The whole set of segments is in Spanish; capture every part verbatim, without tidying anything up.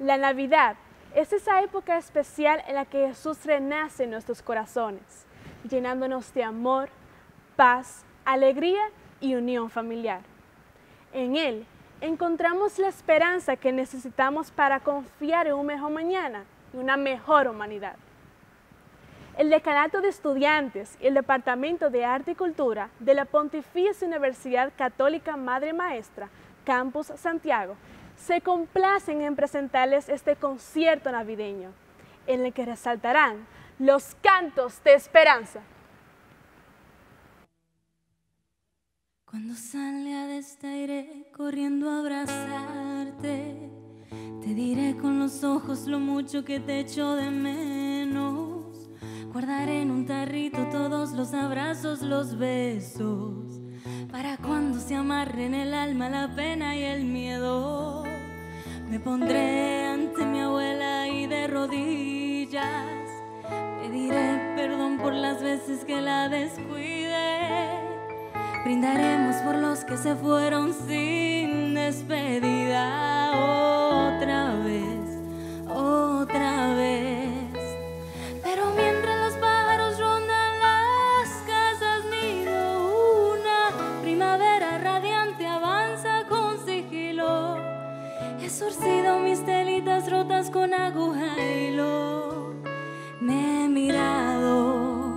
La Navidad es esa época especial en la que Jesús renace en nuestros corazones, llenándonos de amor, paz, alegría y unión familiar. En Él encontramos la esperanza que necesitamos para confiar en un mejor mañana y una mejor humanidad. El Decanato de Estudiantes y el Departamento de Arte y Cultura de la Pontificia Universidad Católica Madre y Maestra, Campus Santiago, se complacen en presentarles este concierto navideño, en el que resaltarán los cantos de esperanza. Cuando salga de esta iré corriendo a abrazarte, te diré con los ojos lo mucho que te echo de menos, guardaré en un tarrito todos los abrazos, los besos, para cuando se amarre en el alma la pena y el miedo. Me pondré ante mi abuela y de rodillas pediré perdón por las veces que la descuidé. Brindaremos por los que se fueron sin despedida otra vez, otra vez. Pero mientras los pájaros rondan las casas, miro una primavera radiante avanza con sigilo. He surcido mis telitas rotas con aguja e hilo. Me he mirado,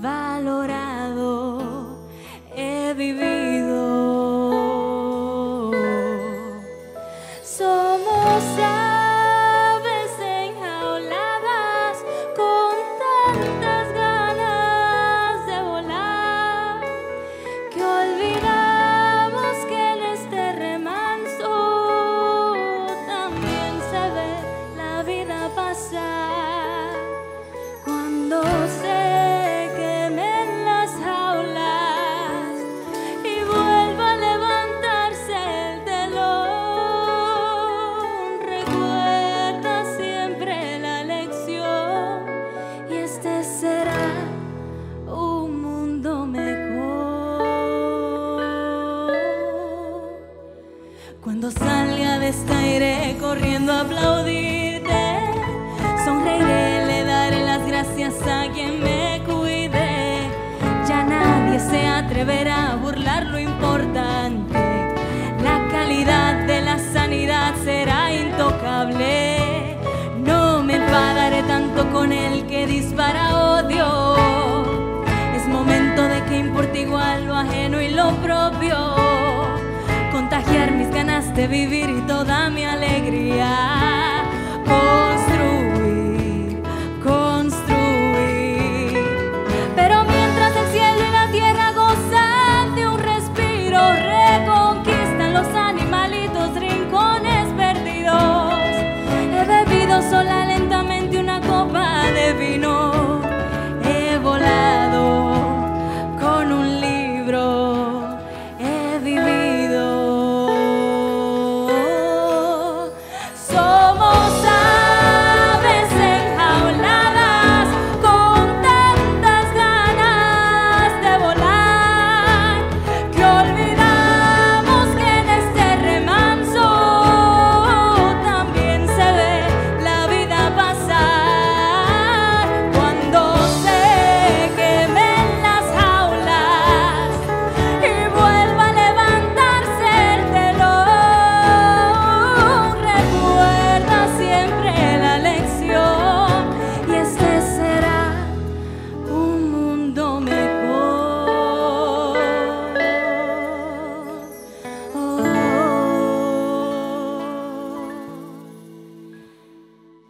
valorado. Vivido. Somos aves enjauladas con tantas ganas de volar que olvidamos que en este remanso también se ve la vida pasar. Cuando se Cuando salga de esta iré corriendo a aplaudirte, sonreiré, le daré las gracias a quien me cuide. Ya nadie se atreverá a burlar lo importante, la calidad de la sanidad será intocable. No me enfadaré tanto con el que dispara odio, es momento de que importe igual lo ajeno y lo propio. Contagiar mis ganas de vivir y toda mi alegría. Construir, construir. Pero mientras el cielo y la tierra gozan de un respiro, reconquistan los animalitos rincones perdidos. He bebido sola lentamente una copa de vino. He volado con un libro. He vivido.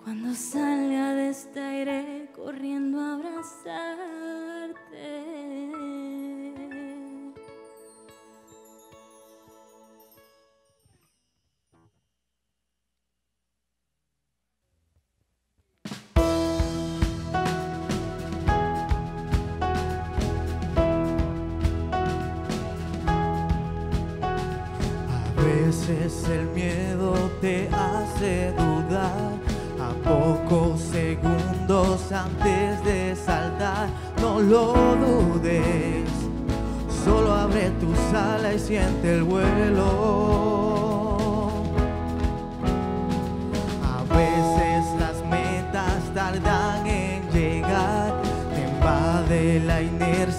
Cuando salga de esta iré corriendo a abrazarte. A veces el miedo te hace dudar, a pocos segundos antes de saltar. No lo dudes, solo abre tus alas y siente el vuelo. A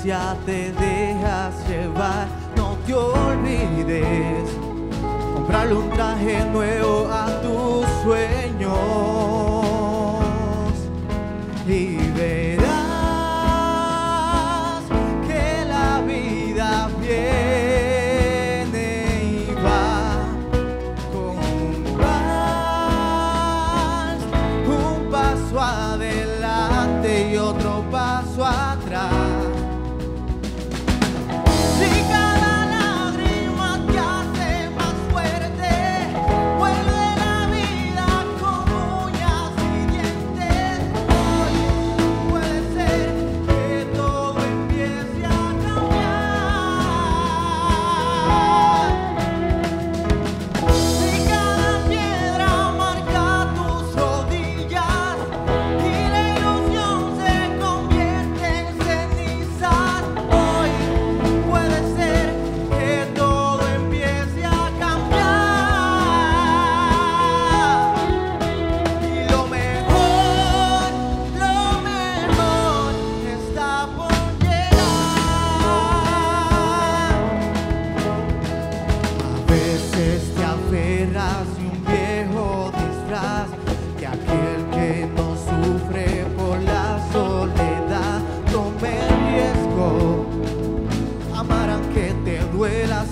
gracia te dejas llevar. No te olvides comprarle un traje nuevo a tus sueños y verás que la vida viene y va con un vals, un paso adelante y otro paso atrás.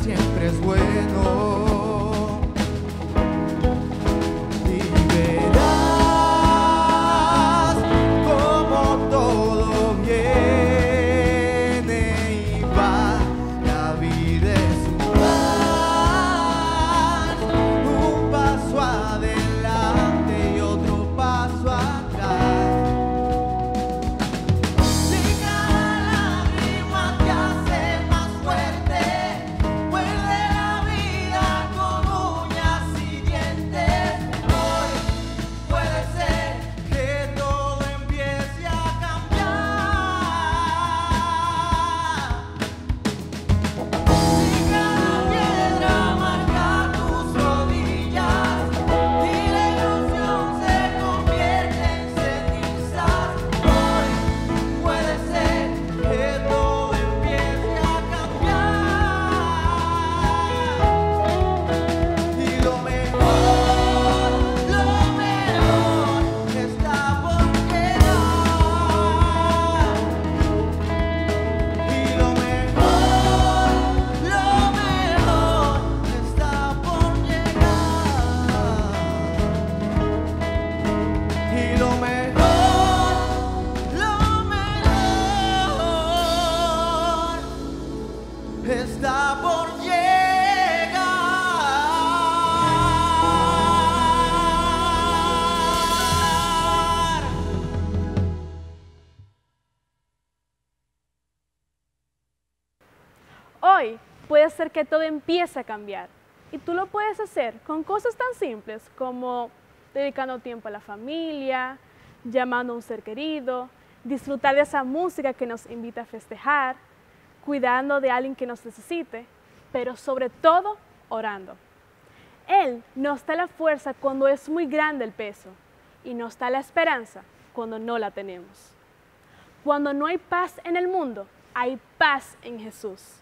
Siempre es bueno. Puede ser que todo empiece a cambiar y tú lo puedes hacer con cosas tan simples como dedicando tiempo a la familia, llamando a un ser querido, disfrutar de esa música que nos invita a festejar, cuidando de alguien que nos necesite, pero sobre todo orando. Él nos da la fuerza cuando es muy grande el peso y nos da la esperanza cuando no la tenemos. Cuando no hay paz en el mundo, hay paz en Jesús.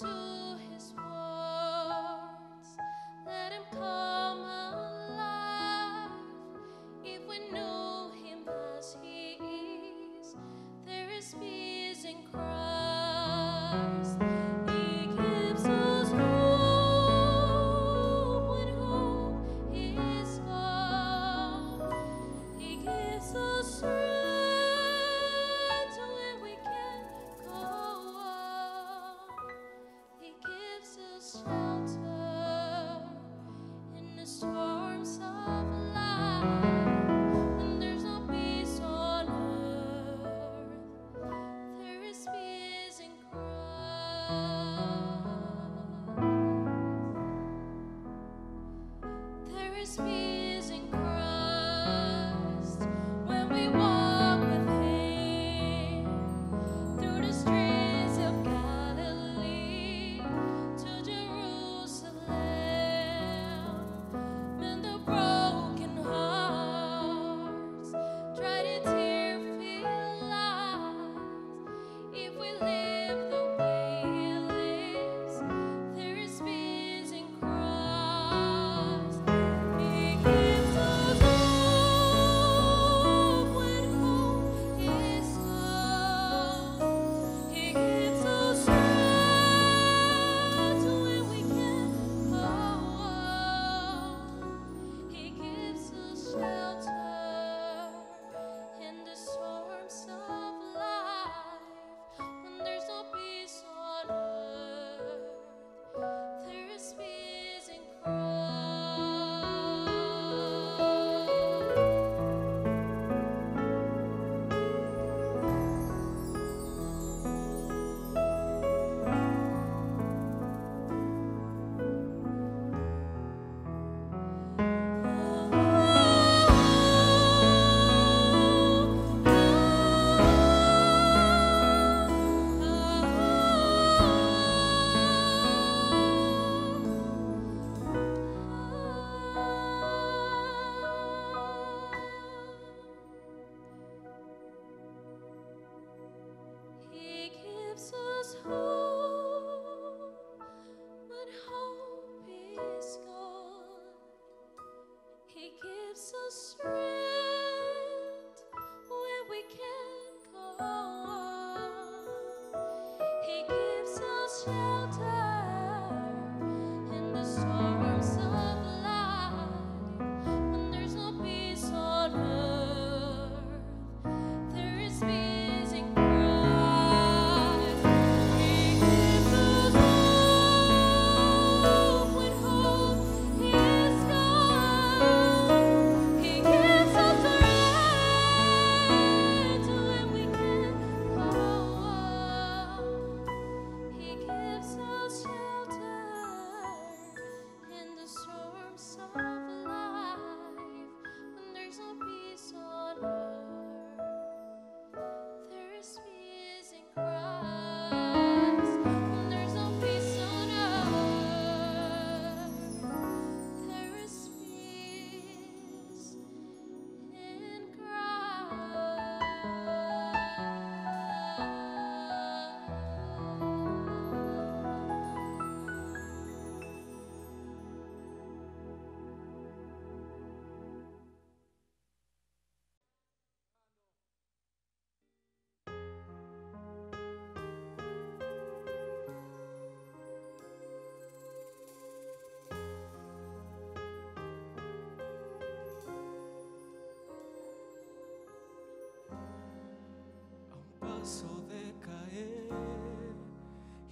To his word.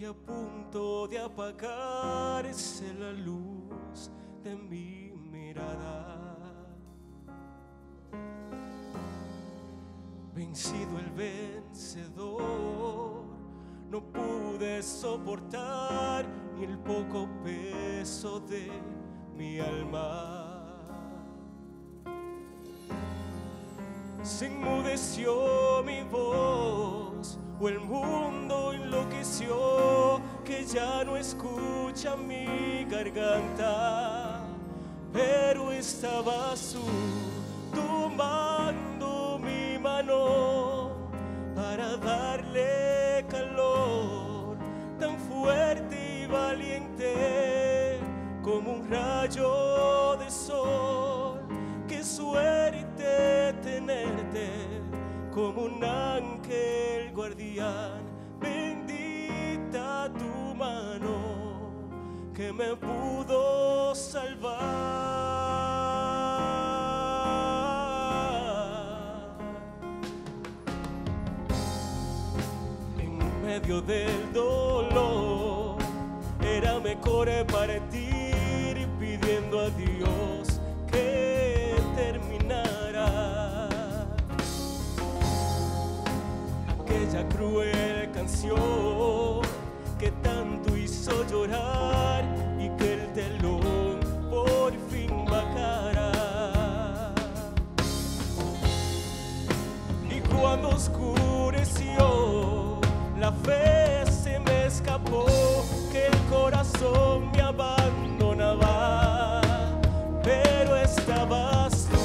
y a punto de apagarse la luz de mi mirada. Vencido el vencedor, no pude soportar ni el poco peso de mi alma. Se enmudeció mi voz, o el mundo enloqueció, que ya no escucha mi garganta. Pero estabas tú, tomando mi mano, para darle calor, tan fuerte y valiente, como un rayo de sol. ¡Qué suerte! Tenerte como un ángel guardián, bendita tu mano que me pudo salvar. En medio del dolor era mejor partir, pidiendo a Dios que terminara aquella cruel canción que tanto hizo llorar y que el telón por fin bajará. Y cuando oscureció, la fe se me escapó, que el corazón me abandonaba, pero estabas tú.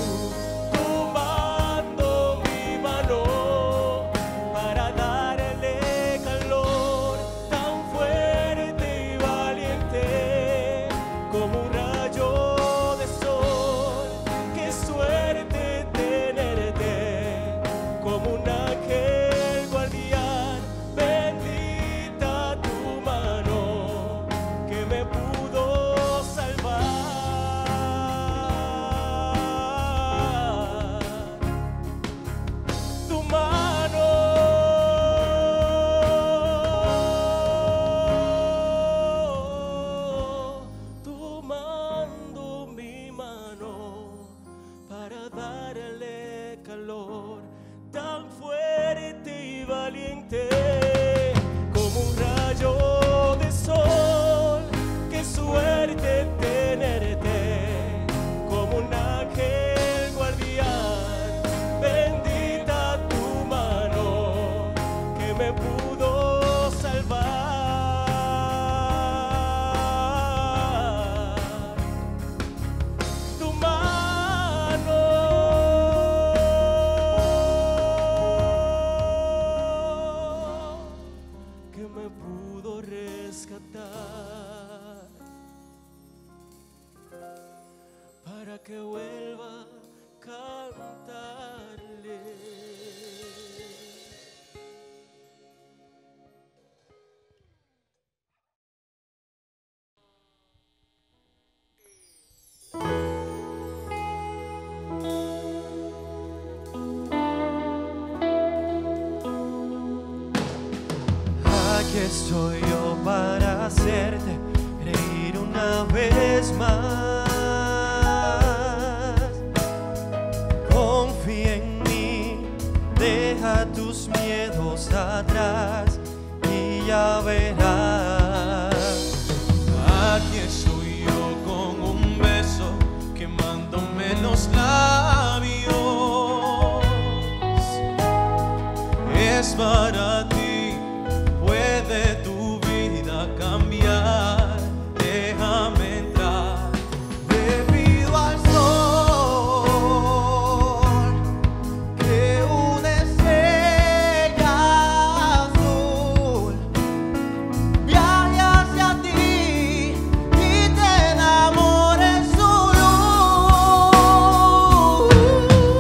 Soy yo para hacerte reír una vez más. Confía en mí, deja tus miedos atrás y ya verás. Aquí estoy yo con un beso quemándome los labios. Es para ti. De tu vida cambiar, déjame entrar. Bebido al sol de una estrella azul, viaje hacia ti y te enamores en su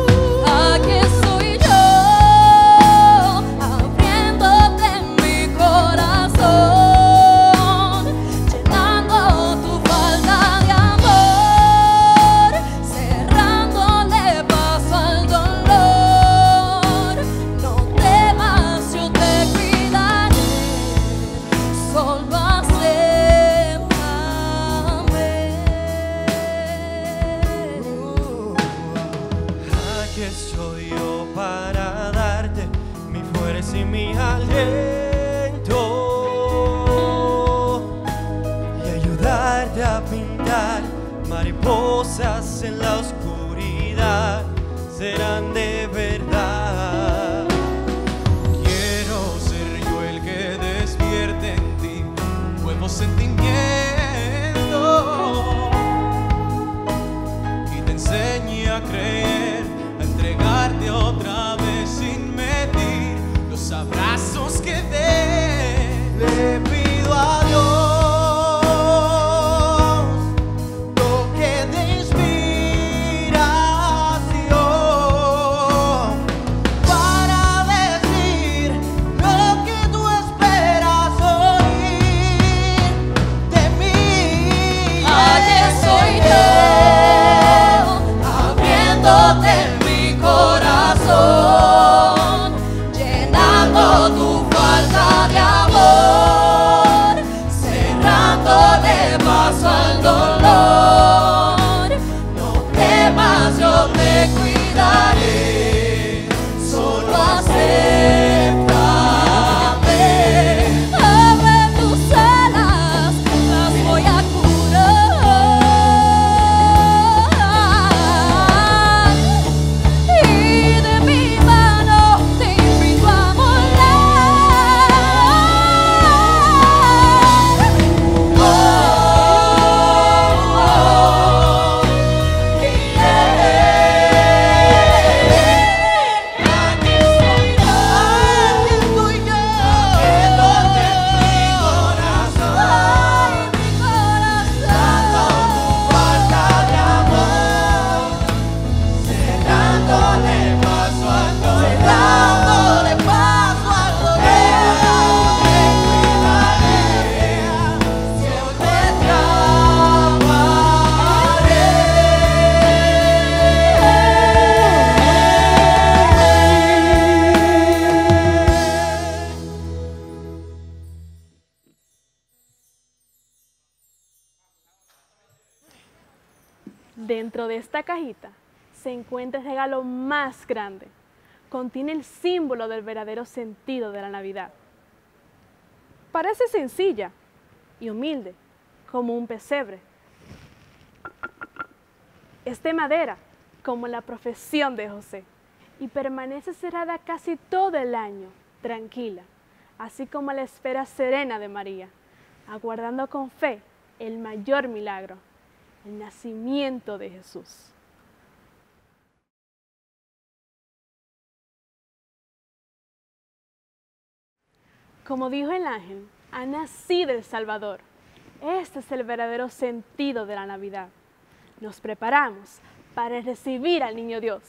luz. Aquí soy yo, abriendo nació para darte mi fuerza y mi aliento y ayudarte a pintar mariposas en la oscuridad, serán de verdad. Quiero ser yo el que despierte en ti nuevos sentimientos y te enseñe a creer, a entregarte otra vez sin medir los abrazos que dé. Le pido a Dios cajita se encuentra el regalo más grande. Contiene el símbolo del verdadero sentido de la Navidad. Parece sencilla y humilde, como un pesebre. Es de madera, como la profesión de José, y permanece cerrada casi todo el año, tranquila, así como la espera serena de María, aguardando con fe el mayor milagro, el nacimiento de Jesús. Como dijo el ángel, ha nacido el Salvador. Este es el verdadero sentido de la Navidad. Nos preparamos para recibir al Niño Dios.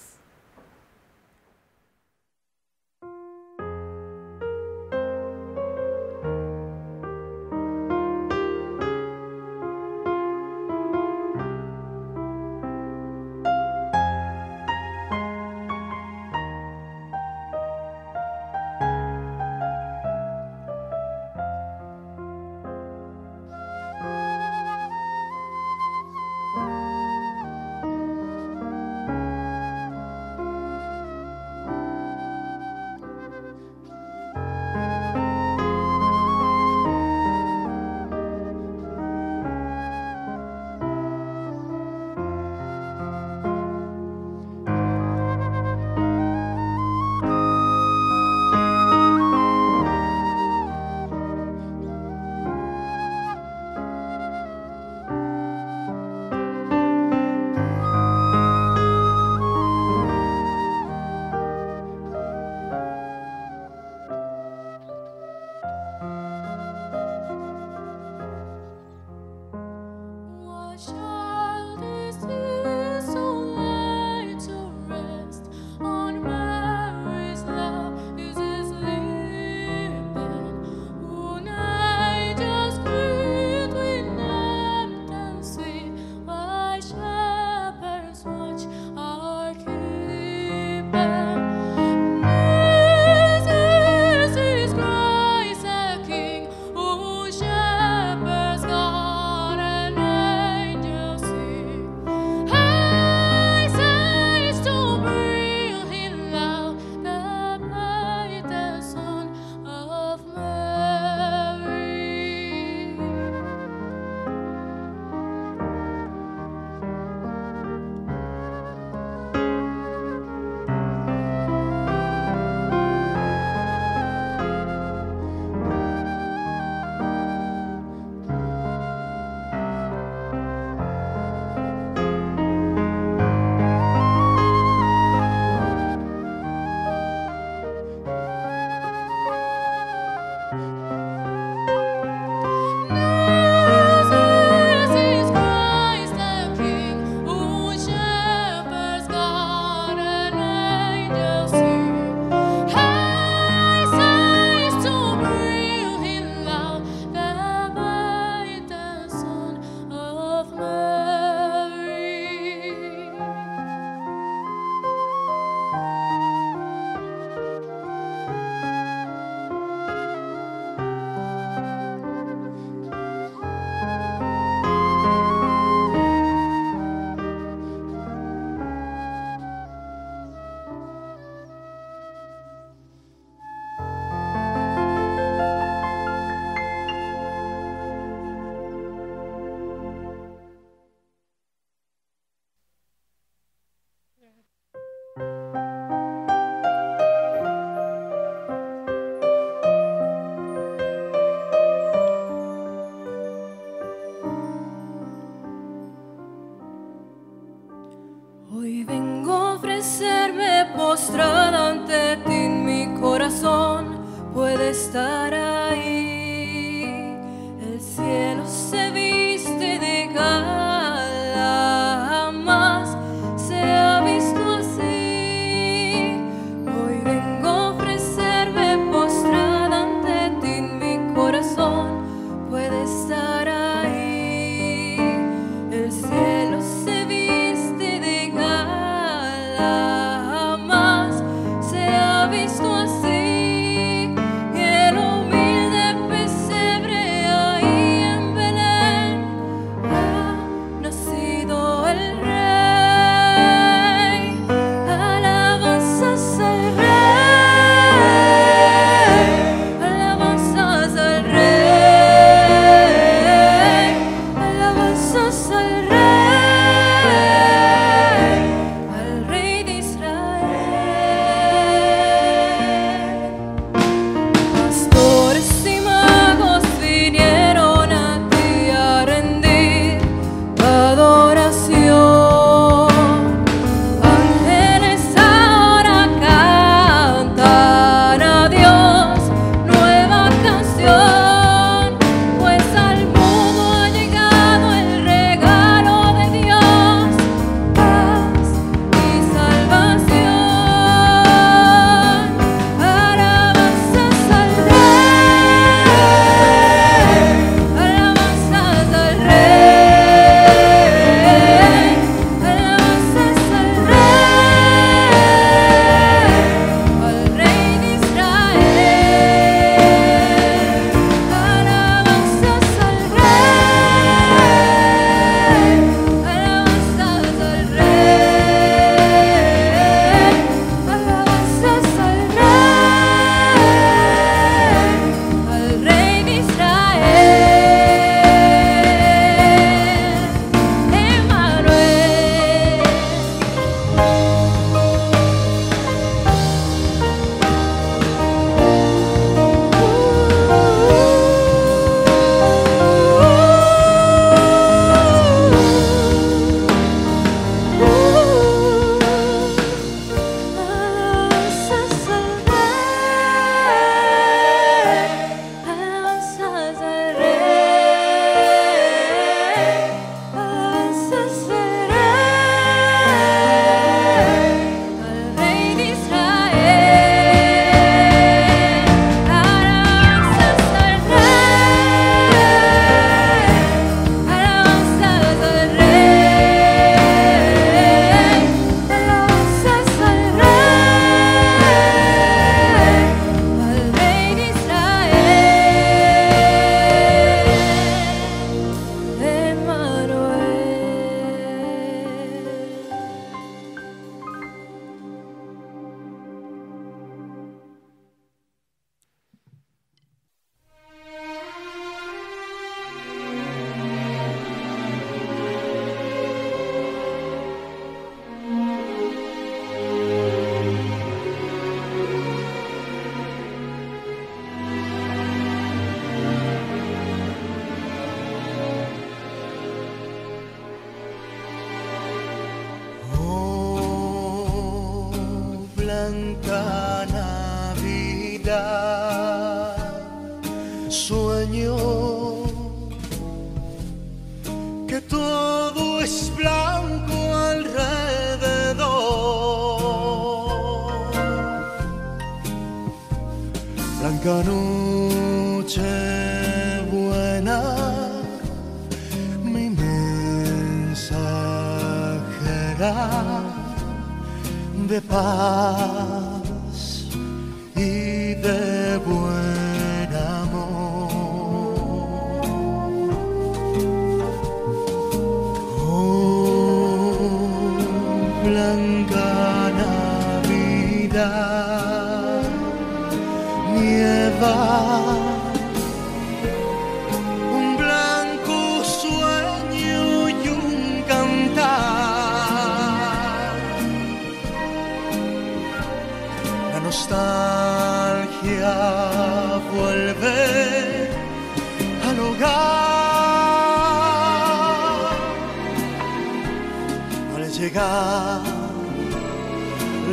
puede estar ahí. El cielo se viste de gala, jamás se ha visto así. Hoy vengo a ofrecerme postrada ante ti, mi corazón puede estar ahí. El cielo se viste de gala, jamás se ha visto así.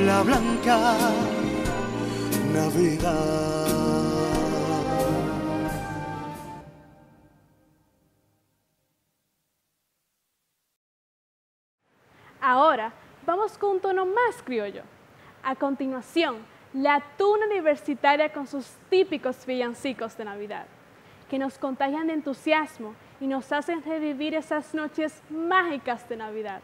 La blanca Navidad. ahora vamos con un tono más criollo. A continuación, la Tuna universitaria con sus típicos villancicos de Navidad, que nos contagian de entusiasmo y nos hacen revivir esas noches mágicas de Navidad.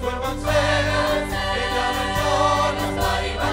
Vuelvanse, que ya no hay sol, las mariposas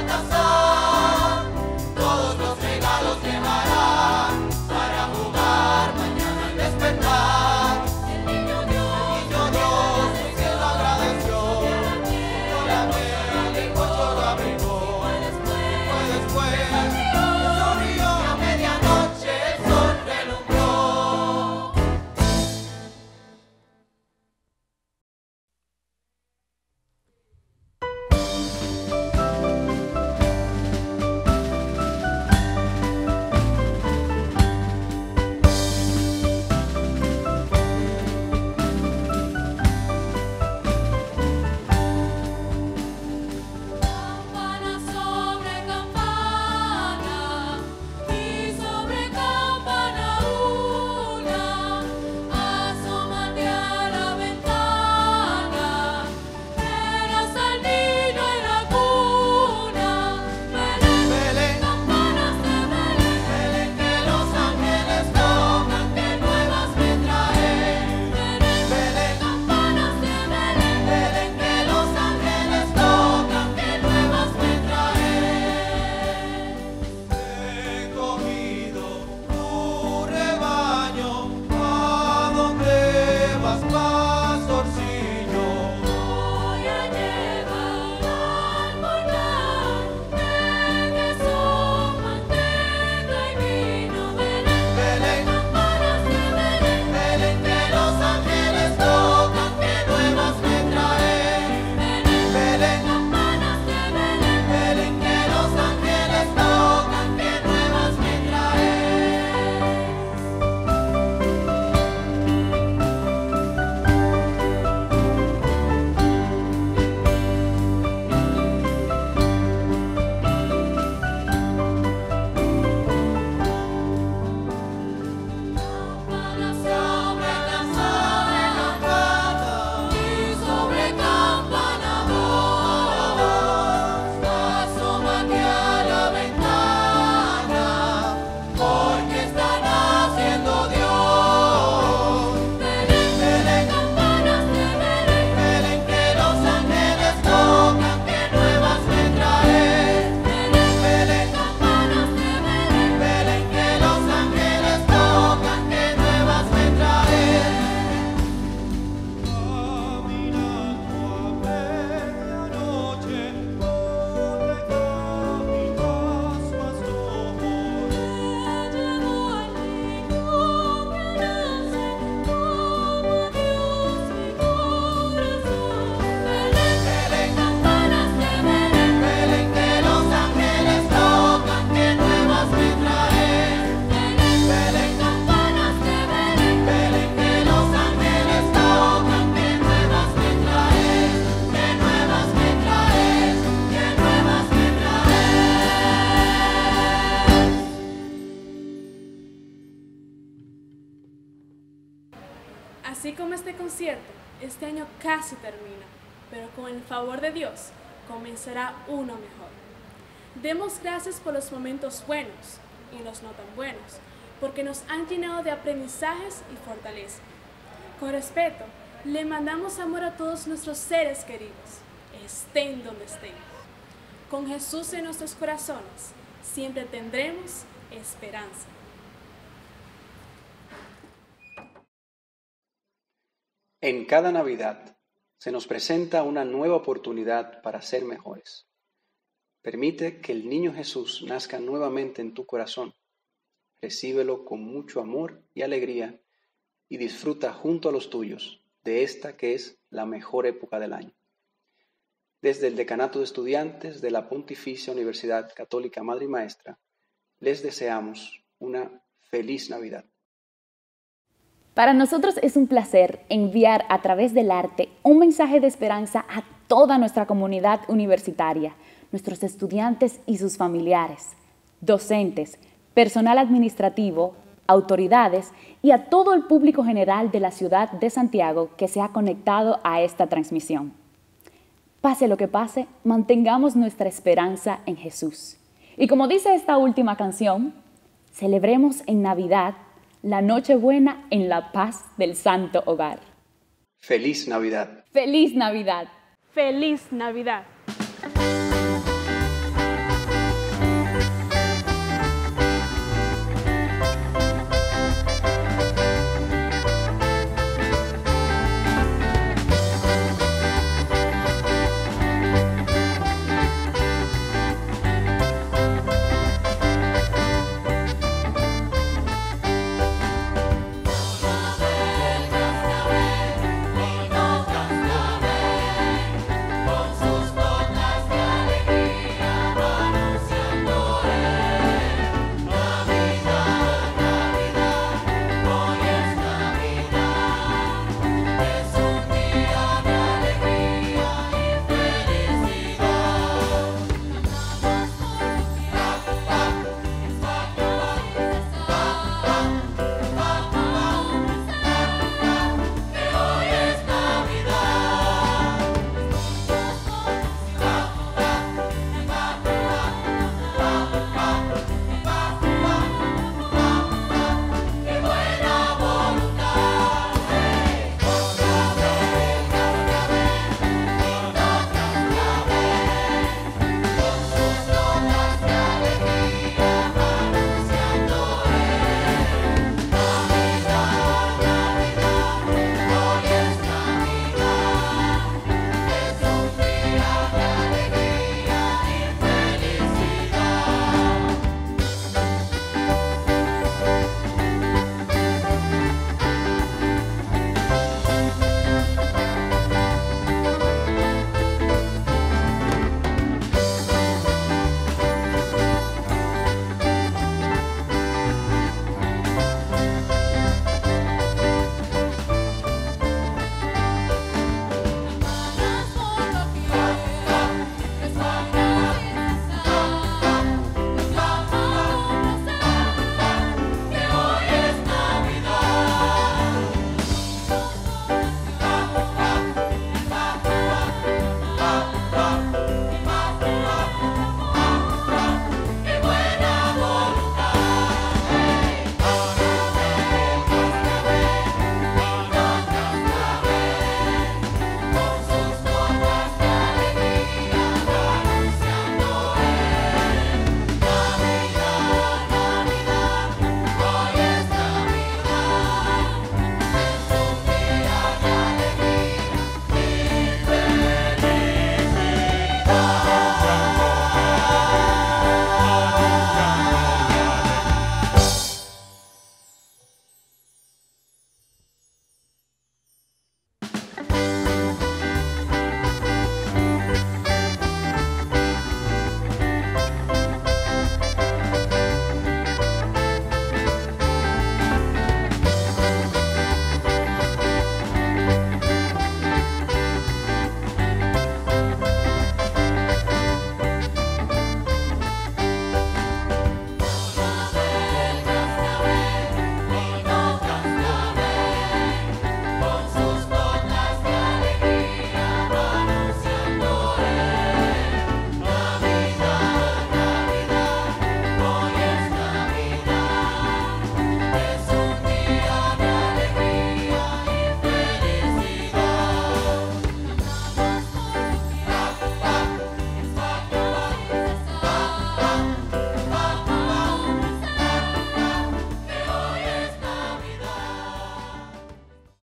Así como este concierto, este año casi termina, pero con el favor de Dios comenzará uno mejor. Demos gracias por los momentos buenos y los no tan buenos, porque nos han llenado de aprendizajes y fortaleza. Con respeto, le mandamos amor a todos nuestros seres queridos, estén donde estén. Con Jesús en nuestros corazones, siempre tendremos esperanza. En cada Navidad se nos presenta una nueva oportunidad para ser mejores. Permite que el niño Jesús nazca nuevamente en tu corazón. Recíbelo con mucho amor y alegría y disfruta junto a los tuyos de esta que es la mejor época del año. Desde el Decanato de Estudiantes de la Pontificia Universidad Católica Madre y Maestra, les deseamos una feliz Navidad. Para nosotros es un placer enviar a través del arte un mensaje de esperanza a toda nuestra comunidad universitaria, nuestros estudiantes y sus familiares, docentes, personal administrativo, autoridades y a todo el público general de la ciudad de Santiago que se ha conectado a esta transmisión. Pase lo que pase, mantengamos nuestra esperanza en Jesús. Y como dice esta última canción, celebremos en Navidad la Nochebuena en la paz del Santo Hogar. ¡Feliz Navidad! ¡Feliz Navidad! ¡Feliz Navidad!